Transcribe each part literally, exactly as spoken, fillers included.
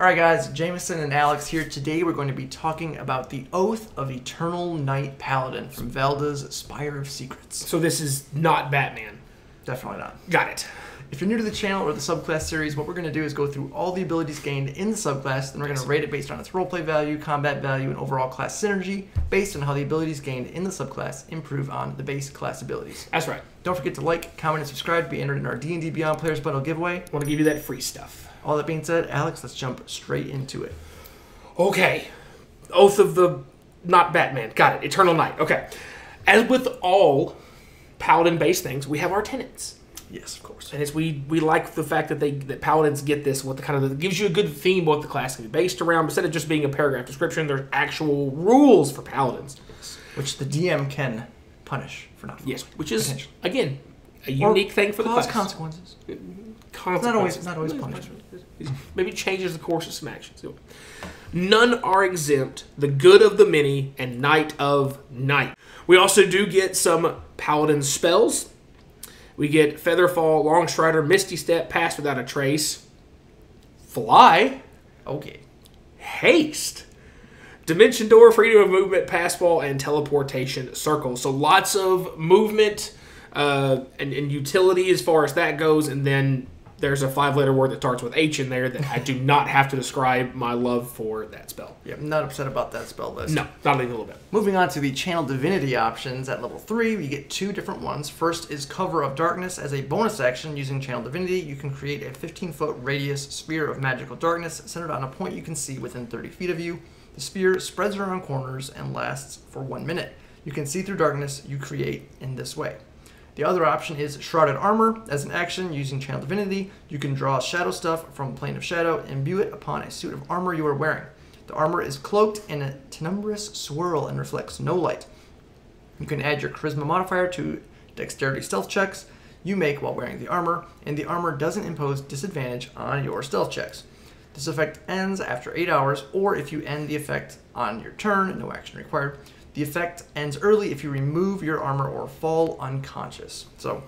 Alright guys, Jameson and Alex here. Today we're going to be talking about the Oath of Eternal Night Paladin from Valda's Spire of Secrets. So this is not Batman. Definitely not. Got it. If you're new to the channel or the subclass series, what we're going to do is go through all the abilities gained in the subclass, then we're going to rate it based on its roleplay value, combat value, and overall class synergy, based on how the abilities gained in the subclass improve on the base class abilities. That's right. Don't forget to like, comment, and subscribe to be entered in our D and D Beyond Players Bundle giveaway. I want to give you that free stuff. All that being said, Alex, let's jump straight into it. Okay. Oath of the... not Batman. Got it. Eternal Night. Okay. As with all Paladin-based things, we have our tenets. Yes, of course. And it's we we like the fact that they that paladins get this. What the kind of it gives you a good theme what the class can be based around. Instead of just being a paragraph description, there's actual rules for paladins, yes. Which the D M can punish for not. Yes, which is again a unique or thing for the class. Consequences. Consequences. It's not always it's not always punishment. Maybe changes the course of some actions. None are exempt. The good of the many and night of night. We also do get some paladin spells. We get Featherfall, Longstrider, Misty Step, Pass Without a Trace, Fly, okay, Haste, Dimension Door, Freedom of Movement, Passball, and Teleportation Circle. So lots of movement uh, and, and utility as far as that goes. And then there's a five-letter word that starts with H in there that I do not have to describe my love for that spell. Yeah, I'm not upset about that spell list. No, not even a little bit. Moving on to the Channel Divinity options at level three, you get two different ones. First is Cover of Darkness. As a bonus action using Channel Divinity, you can create a fifteen-foot radius sphere of magical darkness centered on a point you can see within thirty feet of you. The sphere spreads around corners and lasts for one minute. You can see through darkness you create in this way. The other option is Shrouded Armor. As an action, using Channel Divinity, you can draw shadow stuff from Plane of Shadow and imbue it upon a suit of armor you are wearing. The armor is cloaked in a tenebrous swirl and reflects no light. You can add your Charisma modifier to Dexterity stealth checks you make while wearing the armor, and the armor doesn't impose disadvantage on your stealth checks. This effect ends after eight hours, or if you end the effect on your turn, no action required. The effect ends early if you remove your armor or fall unconscious. So,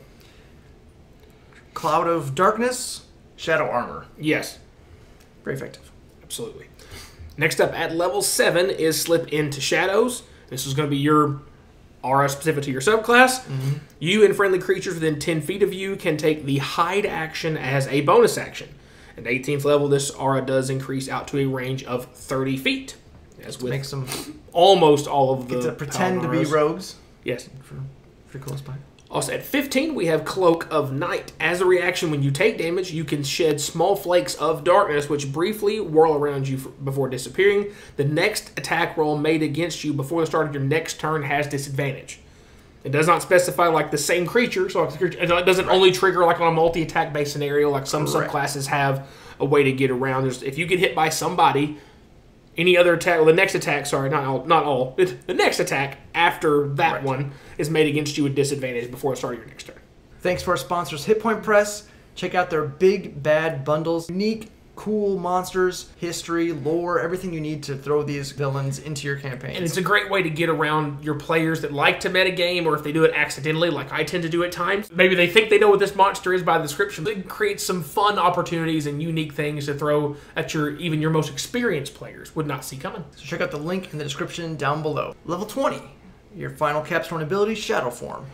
Cloud of Darkness, Shadow Armor. Yes. Very effective. Absolutely. Next up at level seven is Slip Into Shadows. This is going to be your aura specific to your subclass. Mm-hmm. You and friendly creatures within ten feet of you can take the Hide action as a bonus action. At eighteenth level, this aura does increase out to a range of thirty feet. As with makes them almost all of the get to pretend to be robes. Yes. For, for close by. Also at fifteen, we have Cloak of Night. As a reaction, when you take damage, you can shed small flakes of darkness, which briefly whirl around you for, before disappearing. The next attack roll made against you before the start of your next turn has disadvantage. It does not specify like the same creature, so it doesn't only trigger like on a multi-attack based scenario, like some Correct. subclasses have a way to get around. There's, if you get hit by somebody. Any other attack, well, the next attack, sorry, not all, not all, it, the next attack after that right. one is made against you with disadvantage before the start of your next turn. Thanks to our sponsors, Hit Point Press. Check out their big, bad bundles. Unique, cool monsters, history, lore, everything you need to throw these villains into your campaign. And it's a great way to get around your players that like to metagame, or if they do it accidentally, like I tend to do at times. Maybe they think they know what this monster is by the description. It creates some fun opportunities and unique things to throw at your even your most experienced players would not see coming. So check out the link in the description down below. Level twenty, your final capstone ability, Shadow Form.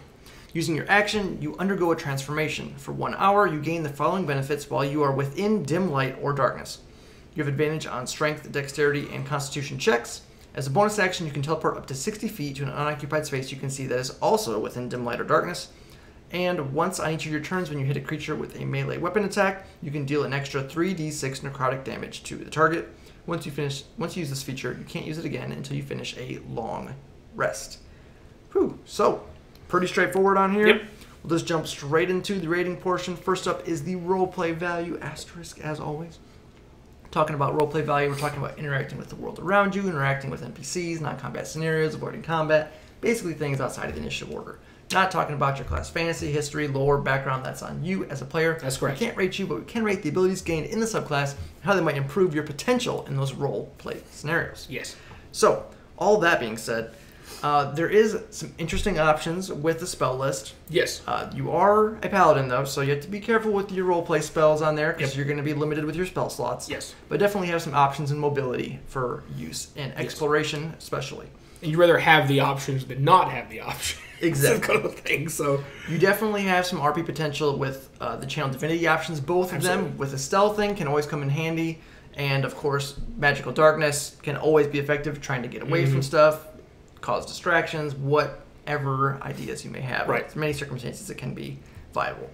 Using your action, you undergo a transformation. For one hour, you gain the following benefits while you are within dim light or darkness. You have advantage on strength, dexterity, and constitution checks. As a bonus action, you can teleport up to sixty feet to an unoccupied space you can see that is also within dim light or darkness. And once on each of your turns, when you hit a creature with a melee weapon attack, you can deal an extra three d six necrotic damage to the target. Once you finish, once you use this feature, you can't use it again until you finish a long rest. Whew. So... pretty straightforward on here. Yep. We'll just jump straight into the rating portion. First up is the roleplay value, asterisk as always. Talking about roleplay value, we're talking about interacting with the world around you, interacting with N P Cs, non-combat scenarios, avoiding combat, basically things outside of the initiative order. Not talking about your class fantasy, history, lore, background. That's on you as a player. That's correct. We can't rate you, but we can rate the abilities gained in the subclass and how they might improve your potential in those roleplay scenarios. Yes. So, all that being said, Uh, there is some interesting options with the spell list. Yes. Uh, you are a paladin, though, so you have to be careful with your roleplay spells on there, because yep. you're going to be limited with your spell slots. Yes. But definitely have some options in mobility for use, and exploration yes. especially. And you'd rather have the options than not have the options. Exactly. That's kind of a thing, so. You definitely have some R P potential with uh, the Channel Divinity options. Both of Absolutely. them, with a stealth thing, can always come in handy. And, of course, Magical Darkness can always be effective, trying to get away mm-hmm. from stuff, cause distractions, whatever ideas you may have. Right. In many circumstances, it can be viable.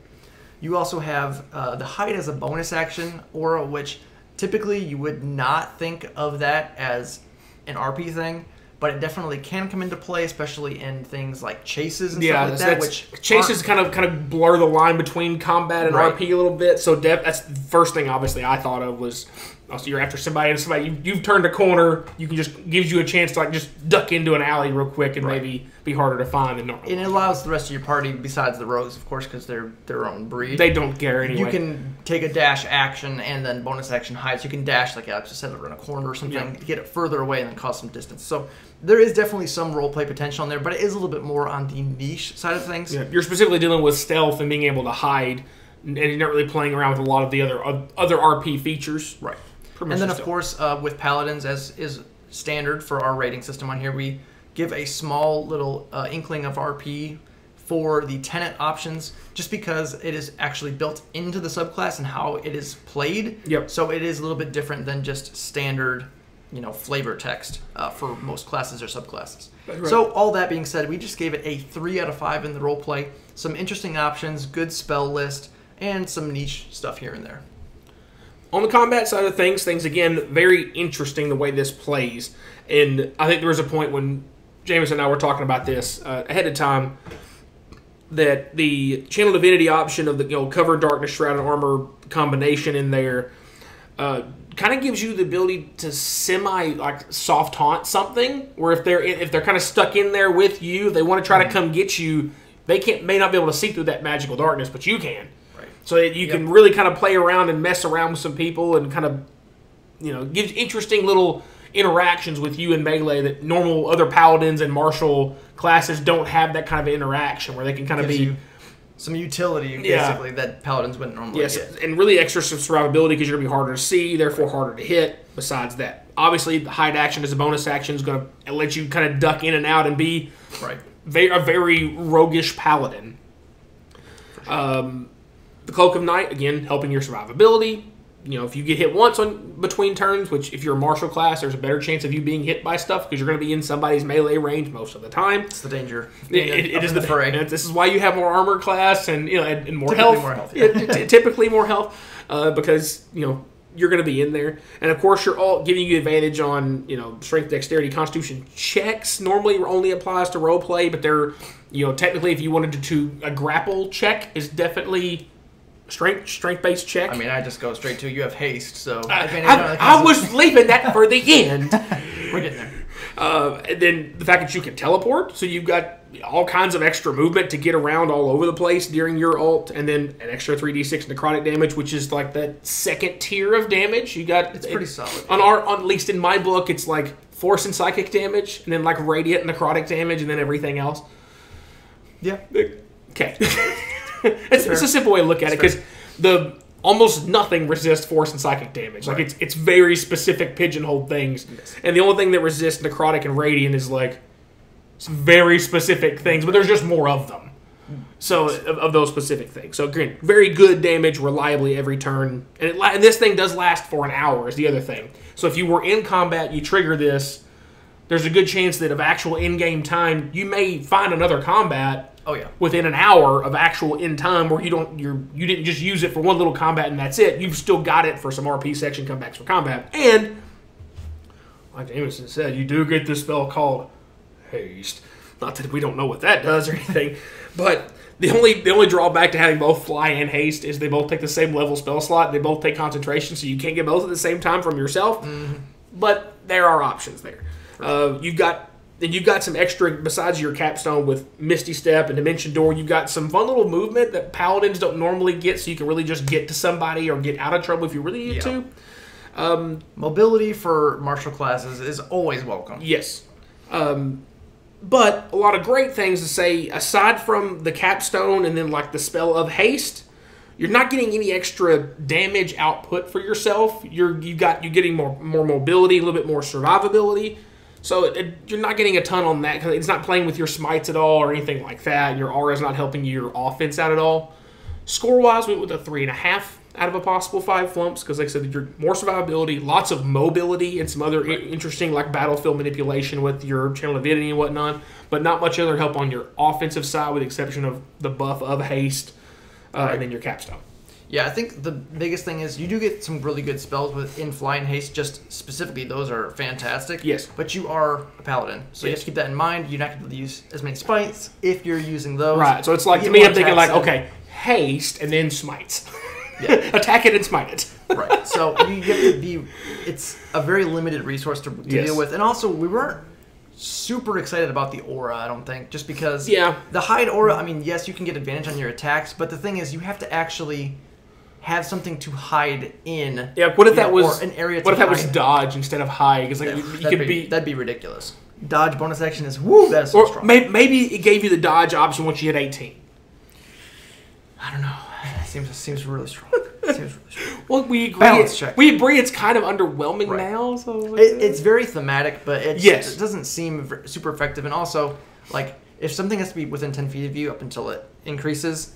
You also have uh, the Hide as a bonus action, aura, which typically you would not think of that as an R P thing. But it definitely can come into play, especially in things like chases and yeah, stuff like that. Which chases kind of kind of blur the line between combat and right. R P a little bit. So def, that's the first thing, obviously, I thought of was also you're after somebody and somebody you, you've turned a corner. You can just gives you a chance to like just duck into an alley real quick and right. maybe be harder to find than normal. And it allows the rest of your party, besides the rogues, of course, because they're their own breed. They don't care anyway. You can take a dash action and then bonus action hides. You can dash, like Alex just said, around a corner or something yeah. to get it further away and then cause some distance. So there is definitely some roleplay potential in there, but it is a little bit more on the niche side of things. Yeah, you're specifically dealing with stealth and being able to hide, and you're not really playing around with a lot of the other other R P features. Right. And then, of stealth. course, uh, with Paladins, as is standard for our rating system on here, we give a small little uh, inkling of R P for the tenant options, just because it is actually built into the subclass and how it is played. Yep. So it is a little bit different than just standard you know, flavor text uh, for most classes or subclasses. Right. So all that being said, we just gave it a three out of five in the roleplay. Some interesting options, good spell list, and some niche stuff here and there. On the combat side of things, things, again, very interesting the way this plays. And I think there was a point when James and I were talking about this uh, ahead of time, that the Channel Divinity option of the you know, Cover of Darkness, Shrouded Armor combination in there uh, kind of gives you the ability to semi like soft taunt something, where if they're if they're kind of stuck in there with you, they want to try mm-hmm. to come get you. They can't may not be able to see through that magical darkness, but you can. Right. So that you yep. can really kind of play around and mess around with some people, and kind of you know gives interesting little interactions with you and melee that normal other paladins and martial classes don't have. That kind of interaction where they can kind of be. You Some utility, basically, yeah. that paladins wouldn't normally yes, get. And really extra survivability because you're going to be harder to see, therefore harder to hit. Besides that, obviously, the hide action as a bonus action is going to let you kind of duck in and out and be right. very, a very roguish paladin. Sure. Um, the Cloak of Night, again, helping your survivability. You know, if you get hit once on between turns, which if you're a martial class, there's a better chance of you being hit by stuff because you're going to be in somebody's melee range most of the time. It's the danger. It, it, it is the fray. This is why you have more armor class and you know and, and more typically health. More health yeah. it, it, typically more health uh, because you know you're going to be in there, and of course you're all giving you advantage on you know strength, dexterity, constitution checks. Normally only applies to role play, but they're you know technically if you wanted to, to a grapple check is definitely. Strength, strength-based check. I mean, I just go straight to you have haste, so... I, I, I was leaving that for the end. We're getting there. Uh, and then the fact that you can teleport, so you've got all kinds of extra movement to get around all over the place during your ult, and then an extra three d six necrotic damage, which is like that second tier of damage. You got... It's pretty it, solid. On our, on, at least in my book, it's like force and psychic damage, and then like radiant necrotic damage, and then everything else. Yeah. Okay. It's, it's a simple way to look at it's it because the almost nothing resists force and psychic damage. Right. Like it's it's very specific pigeonholed things, yes. and the only thing that resists necrotic and radiant is like some very specific things. But there's just more of them. So of, of those specific things. So again, very good damage reliably every turn, and it, and this thing does last for an hour. Is the other thing. So if you were in combat, you trigger this. There's a good chance that of actual in-game time, you may find another combat. Oh yeah. Within an hour of actual in time, where you don't you you didn't just use it for one little combat and that's it. You've still got it for some R P section comebacks for combat. And like Jameson said, you do get this spell called haste. Not that we don't know what that does or anything, but the only the only drawback to having both fly and haste is they both take the same level spell slot. They both take concentration, so you can't get both at the same time from yourself. Mm-hmm. But there are options there. Right. Uh, you've got. Then you've got some extra, besides your capstone with Misty Step and Dimension Door, you've got some fun little movement that paladins don't normally get, so you can really just get to somebody or get out of trouble if you really need yeah. to. Um, Mobility for martial classes is always welcome. Yes. Um, But a lot of great things to say, aside from the capstone and then like the spell of haste, you're not getting any extra damage output for yourself. You're you got you're getting more more mobility, a little bit more survivability. So it, it, you're not getting a ton on that because it's not playing with your smites at all or anything like that. Your aura's not helping your offense out at all. Score-wise, we went with a three and a half out of a possible five flumps because, like I said, you're more survivability, lots of mobility, and some other interesting like battlefield manipulation with your channel divinity and whatnot, but not much other help on your offensive side with the exception of the buff of haste. Uh, right. And then your capstone. Yeah, I think the biggest thing is you do get some really good spells with in-fly and haste. Just specifically, those are fantastic. Yes. But you are a paladin, so yes. you have to keep that in mind. You're not going to use as many smites if you're using those. Right. So it's like, to me, I'm thinking like, okay, haste and then smites. Yeah. Attack it and smite it. Right. So you have to be. It's a very limited resource to, to yes. deal with, and also we weren't super excited about the aura, I don't think, just because yeah. the hide aura, I mean, yes, you can get advantage on your attacks, but the thing is, you have to actually have something to hide in. Yeah, what if that know, was an area to What if hide. that was dodge instead of hide? Because like, yeah, you, you could be, be that'd be ridiculous. Dodge bonus action is woo. That's so strong. May, maybe it gave you the dodge option once you hit eighteen. I don't know. It seems it seems really strong. It seems really strong. Well, we agree. Balance check. We agree. It's kind of underwhelming right. now. So it, it's very thematic, but it's, yes. it doesn't seem super effective. And also, like, if something has to be within ten feet of you up until it increases,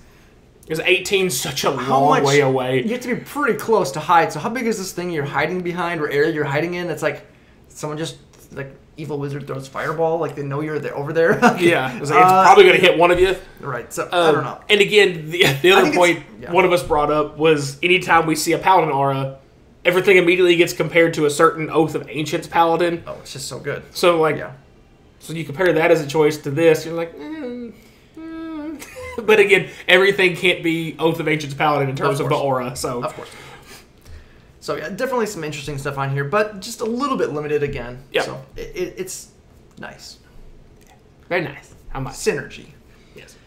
because eighteen is such a long much, way away. You have to be pretty close to hide. So how big is this thing you're hiding behind, or area you're hiding in? It's like someone just like evil wizard throws fireball. Like they know you're there, over there. Yeah, it's, like, it's uh, probably gonna hit one of you. Right. So um, I don't know. And again, the, the other point yeah. one of us brought up was anytime we see a paladin aura, everything immediately gets compared to a certain Oath of Ancients paladin. Oh, it's just so good. So like, yeah. so you compare that as a choice to this, you're like. Mm, mm. But again, everything can't be Oath of Ancients paladin in terms of, of the aura. So of course. So yeah, definitely some interesting stuff on here, but just a little bit limited again. Yeah. So it, it, it's nice. Yeah. Very nice. How much? Synergy. Yes.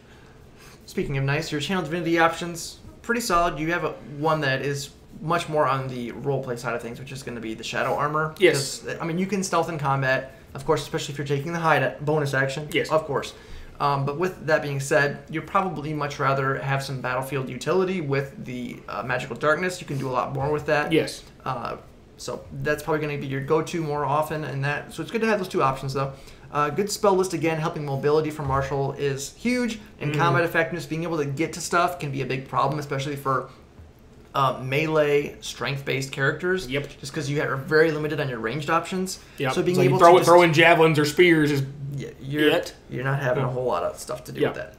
Speaking of nice, your channel divinity options, pretty solid. You have a, one that is much more on the roleplay side of things, which is going to be the shadow armor. Yes. I mean, you can stealth in combat, of course, especially if you're taking the hide bonus action. Yes. Of course. Um, but with that being said, you'd probably much rather have some battlefield utility with the uh, magical darkness. You can do a lot more with that. Yes. Uh, so that's probably going to be your go-to more often, and that. So it's good to have those two options, though. Uh, good spell list again. Helping mobility for Marshall is huge, and mm. combat effectiveness, being able to get to stuff, can be a big problem, especially for uh, melee strength-based characters. Yep. Just because you are very limited on your ranged options. Yep. So being so able throw, to just, throw in javelins or spears is. You're, Yet. you're not having a whole lot of stuff to do yeah. with that.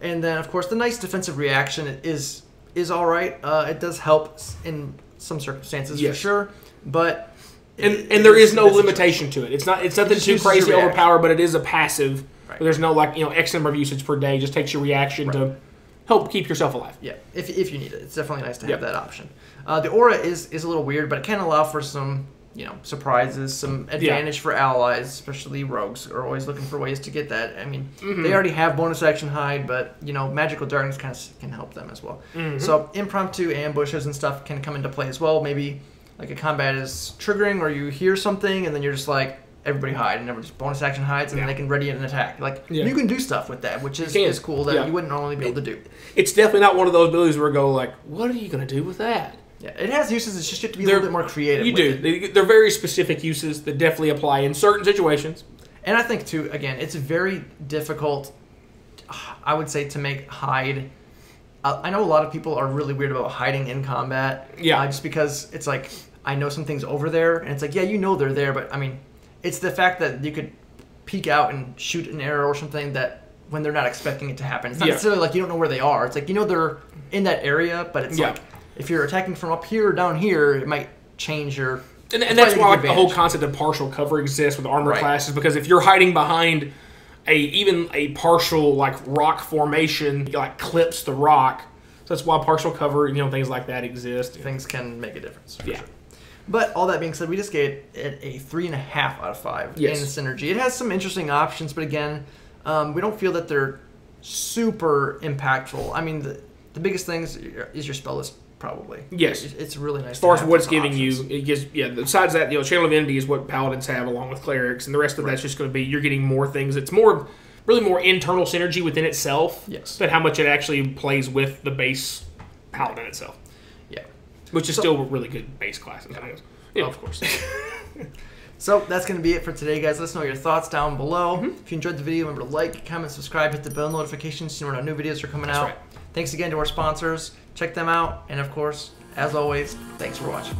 And then, of course, the nice defensive reaction is is all right. Uh, it does help in some circumstances yes. for sure, but and it, and there is no limitation to it. It's not it's nothing it too crazy to overpower, but it is a passive. Right. There's no like you know X number of usage per day. It just takes your reaction right. to help keep yourself alive. Yeah, if if you need it, it's definitely nice to have yep. that option. Uh, the aura is is a little weird, but it can allow for some. You know, surprises, some advantage yeah. for allies, especially rogues, are always looking for ways to get that. I mean, mm-hmm. they already have bonus action hide, but, you know, magical darkness kind of can help them as well. Mm-hmm. So impromptu ambushes and stuff can come into play as well. Maybe, like, a combat is triggering or you hear something, and then you're just like, everybody hide, and everyone just bonus action hides, and yeah. then they can ready an attack. Like, yeah. you can do stuff with that, which is, is cool that yeah. you wouldn't normally be able to do. It's definitely not one of those abilities where you go, like, what are you going to do with that? Yeah, it has uses. It's just you have to be they're, a little bit more creative. You with do. It. They're very specific uses that definitely apply in certain situations. And I think, too, again, it's very difficult, I would say, to make hide. Uh, I know a lot of people are really weird about hiding in combat. Yeah. Uh, just because it's like, I know something's over there. And it's like, yeah, you know they're there. But, I mean, it's the fact that you could peek out and shoot an arrow or something that when they're not expecting it to happen. It's not yeah. necessarily like you don't know where they are. It's like, you know they're in that area, but it's yeah. like... If you're attacking from up here or down here, it might change your... And, and that's why like, the whole concept of partial cover exists with armor right. classes, because if you're hiding behind a even a partial like rock formation, you, like clips the rock. So that's why partial cover, you know, things like that exist. Things can make a difference. For yeah. sure. But all that being said, we just gave it a three and a half out of five yes. in synergy. It has some interesting options, but again, um, we don't feel that they're super impactful. I mean, the, the biggest thing is your spell list. probably. Yes. It's, it's really nice. As far as what it's giving options. you, it gives, yeah, besides that, you know, Channel of Enmity is what Paladins have along with Clerics, and the rest of right. that's just going to be, you're getting more things. It's more, really more internal synergy within itself yes. than how much it actually plays with the base Paladin itself. Yeah. Which is so, still a really good base class. Yeah, yeah of course. So that's going to be it for today, guys. Let us know your thoughts down below. Mm-hmm. If you enjoyed the video, remember to like, comment, subscribe, hit the bell notifications so you know when our new videos are coming that's out. Right. Thanks again to our sponsors. Check them out. And, of course, as always, thanks for watching.